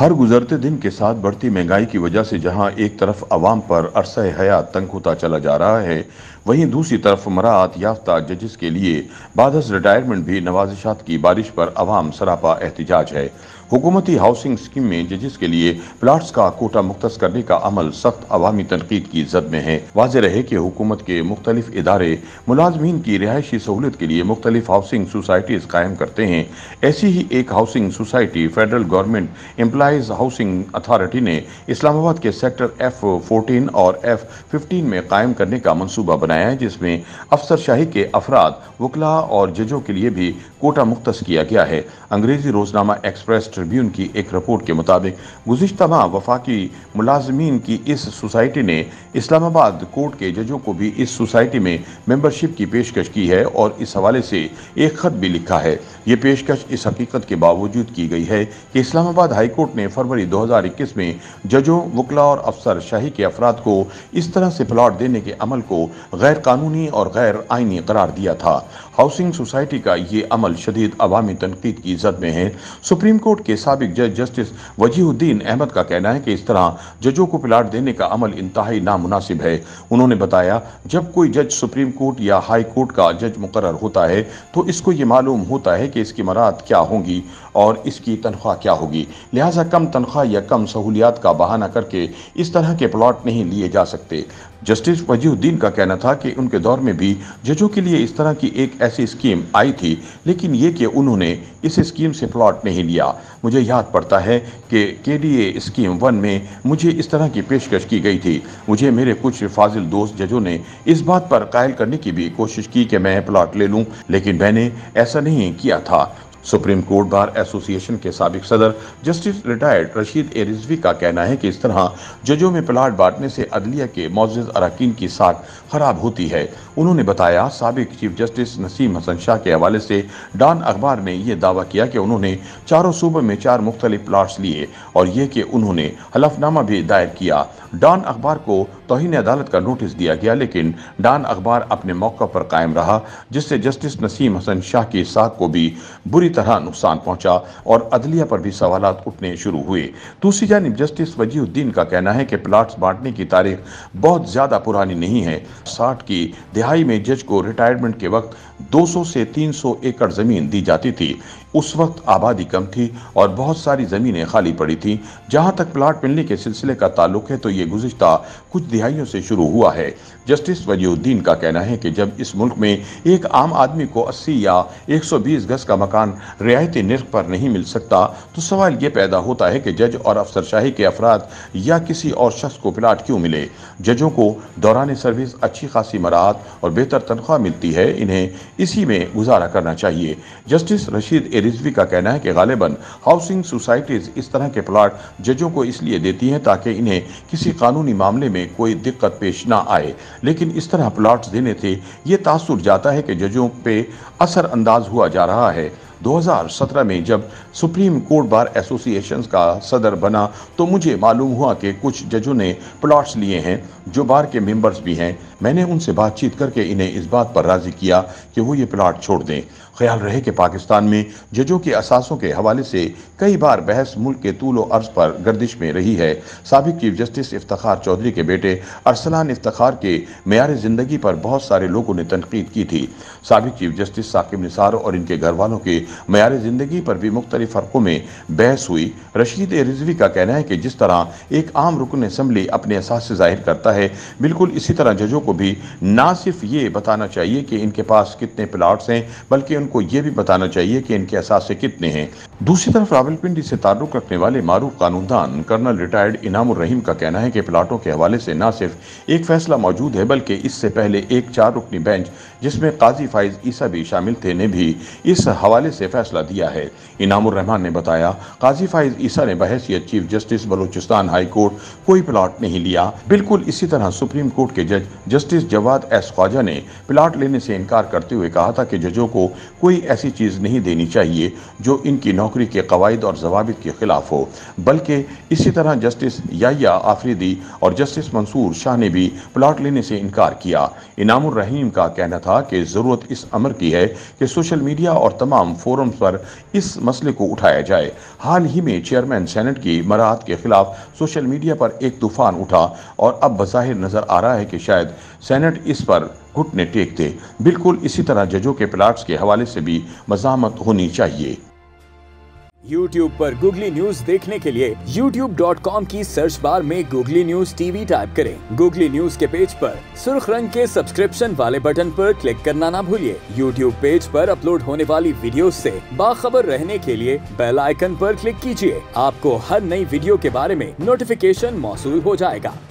हर गुजरते दिन के साथ बढ़ती महंगाई की वजह से जहां एक तरफ आवाम पर अरसा हयात तंग होता चला जा रहा है, वहीं दूसरी तरफ मराअत याफ्ता जजेस के लिए बादस रिटायरमेंट भी नवाजिशात की बारिश पर आवाम सरापा एहतजाज है। हुकूमती हाउसिंग स्कीम में जजेस के लिए प्लाट्स का कोटा मुख्तस करने का अमल सख्त अवामी तनकीद की जद में है। वाज़ेह रहे कि हुकूमत के मुख्तलिफ इदारे मुलाजमीन की रिहायशी सहूलत के लिए मुख्तलिफ हाउसिंग सोसाइटीज़ कायम करते हैं। ऐसी ही एक housing society federal government employees housing authority ने इस्लामाबाद के सेक्टर F-14 और F-15 में कायम करने का मनसूबा बनाया है, जिसमें अफसरशाही के अफराद वकला और जजों के लिए भी कोटा मुख्तस किया गया है। अंग्रेजी रोजनामा एक्सप्रेस ट्रिब्यून की एक रिपोर्ट के मुताबिक गुज़िश्ता माह वफाकी मुलाजमीन की इस सोसाइटी ने इस्लामाबाद कोर्ट के जजों को भी इस सोसाइटी में मेंबरशिप की पेशकश की है और इस हवाले से एक खत भी लिखा है। ये पेशकश इस हकीकत के बावजूद की गई है कि इस्लामाबाद हाई कोर्ट ने फरवरी 2021 में जजों, वकला और अफसर शाही के अफराद को इस तरह से प्लाट देने के अमल को गैर कानूनी और गैर आइनी करार दिया था। हाउसिंग सोसाइटी का ये अमल शदीद अवामी तनकीद की जद में है। सुप्रीम कोर्ट के साबिक जज जस्टिस वजीहुद्दीन अहमद का कहना है कि इस तरह जजों को प्लाट देने का अमल इंतहाई नामुनासिब है। उन्होंने बताया, जब कोई जज सुप्रीम कोर्ट या हाई कोर्ट का जज मुकर्रर होता है तो इसको ये मालूम होता है कि इसकी मरात क्या होंगी और इसकी तनख्वाह क्या होगी, लिहाजा कम तनख्वाह या कम सहूलियात का बहाना करके इस तरह के प्लाट नहीं लिए जा सकते। जस्टिस वजीहुद्दीन का कहना था कि उनके दौर में भी जजों के लिए इस तरह की एक ऐसी स्कीम आई थी, लेकिन ये कि उन्होंने इस स्कीम से प्लॉट नहीं लिया। मुझे याद पड़ता है कि KDA स्कीम 1 में मुझे इस तरह की पेशकश की गई थी। मुझे मेरे कुछ फाजिल दोस्त जजों ने इस बात पर कायल करने की भी कोशिश की कि मैं प्लॉट ले लूँ, लेकिन मैंने ऐसा नहीं किया था। सुप्रीम कोर्ट बार एसोसिएशन के साबिक सदर justice retired Rashid A Rizvi का कहना है कि इस तरह जजों में प्लाट बांटने से अदलिया के मौजूद अरकान की साख खराब होती है। उन्होंने बताया, साबिक चीफ जस्टिस नसीम हसन शाह के हवाले से डॉन अखबार ने यह दावा किया कि उन्होंने चारों सूबों में 4 मुख्तलिफ प्लाट्स लिए और यह कि उन्होंने हलफनामा भी दायर किया। डॉन अखबार को तौहीन अदालत का नोटिस दिया गया, लेकिन डॉन अखबार अपने मौके पर कायम रहा, जिससे जस्टिस नसीम हसन शाह की साख को भी बुरी तरह नुकसान पहुंचा और अदलिया पर भी सवालात उठने शुरू हुए। दूसरी जानिब जस्टिस वजीहुद्दीन का कहना है कि प्लाट्स बांटने की तारीख बहुत ज्यादा पुरानी नहीं है। 60 की दहाई में जज को रिटायरमेंट के वक्त 200 से 300 एकड़ जमीन दी जाती थी। उस वक्त आबादी कम थी और बहुत सारी ज़मीनें खाली पड़ी थीं। जहाँ तक प्लाट मिलने के सिलसिले का ताल्लुक है तो ये गुज़िश्ता कुछ दिहाइयों से शुरू हुआ है। जस्टिस वजीहुद्दीन का कहना है कि जब इस मुल्क में एक आम आदमी को 80 या 120 गज का मकान रियायती निर्ख पर नहीं मिल सकता तो सवाल ये पैदा होता है कि जज और अफसरशाही के अफराद या किसी और शख्स को प्लाट क्यों मिले। जजों को दौरान सर्विस अच्छी खासी मराहत और बेहतर तनख्वाह मिलती है, इन्हें इसी में गुजारा करना चाहिए। जस्टिस रशीद रिजवी का कहना है कि गालिबन हाउसिंग सोसाइटीज इस तरह के प्लाट जजों को इसलिए देती हैं ताकि इन्हें किसी कानूनी मामले में कोई दिक्कत पेश ना आए, लेकिन इस तरह प्लाट्स देने से ये तासुर जाता है कि जजों पे असर अंदाज हुआ जा रहा है। 2017 में जब सुप्रीम कोर्ट बार एसोसिएशन का सदर बना तो मुझे मालूम हुआ कि कुछ जजों ने प्लाट्स लिए हैं जो बार के मेंबर्स भी हैं। मैंने उनसे बातचीत करके इन्हें इस बात पर राज़ी किया कि वो ये प्लाट छोड़ दें। ख्याल रहे कि पाकिस्तान में जजों के असासों के हवाले से कई बार बहस मुल्क के तूलो अर्ज़ पर गर्दिश में रही है। साबिक चीफ जस्टिस इफ्तिखार चौधरी के बेटे अरसलान इफ्तिखार के मेयार ज़िंदगी पर बहुत सारे लोगों ने तनकीद की थी। साबिक चीफ जस्टिस साकिब निसार और इनके घर वालों के मेयार ज़िंदगी पर भी मुख्तलिफ हलकों में बहस हुई। रशीद ए रिजवी का कहना है कि जिस तरह एक आम रुकन असम्बली अपने एहसास से ज़ाहिर करता है, बिल्कुल इसी तरह जजों को भी ना सिर्फ ये बताना चाहिए कि इनके पास कितने प्लाट्स हैं, बल्कि उनको ये भी बताना चाहिए कि इनके एहसास से कितने हैं। दूसरी तरफ रावलपिंडी से ताल्लुक़ रखने वाले मारूफ कानूनदान कर्नल रिटायर्ड इनाम उर रहीम का कहना है कि प्लाटों के हवाले से ना सिर्फ एक फैसला मौजूद है, बल्कि इससे पहले एक 4 रुकनी बेंच जिसमें काजी फाइज ईसा भी शामिल थे ने भी इस हवाले से फैसला दिया है। इनाम उर रहमान ने बताया, काजी फाइज ईसा ने बहैसियत chief justice Balochistan high court कोई प्लाट नहीं लिया। बिल्कुल इसी तरह सुप्रीम कोर्ट के जज जस्टिस जवाद एस ख्वाजा ने प्लाट लेने से इनकार करते हुए कहा था कि जजों को कोई ऐसी चीज़ नहीं देनी चाहिए जो इनकी नौकरी के कवायद और जवाबित के खिलाफ हो, बल्कि इसी तरह जस्टिस याह्या आफरीदी और जस्टिस मंसूर शाह ने भी प्लाट लेने से इनकार किया। इनाम उर रहीम का कहना था कि ज़रूरत इस अमर की है कि सोशल मीडिया और तमाम फोरम्स पर इस मसले को उठाया जाए। हाल ही में चेयरमैन सेनेट की मराहत के खिलाफ सोशल मीडिया पर एक तूफान उठा और अब बज़ाहिर नज़र आ रहा है कि शायद सेनेट इस पर घुटने टेक दे। बिल्कुल इसी तरह जजों के प्लाट्स के हवाले से भी मज़ाहमत होनी चाहिए। YouTube पर Google News देखने के लिए YouTube.com की सर्च बार में Google News TV टाइप करें। Google News के पेज पर सुर्ख रंग के सब्सक्रिप्शन वाले बटन पर क्लिक करना ना भूलिए। YouTube पेज पर अपलोड होने वाली वीडियो से बाखबर रहने के लिए बेल आइकन पर क्लिक कीजिए। आपको हर नई वीडियो के बारे में नोटिफिकेशन मौसूल हो जाएगा।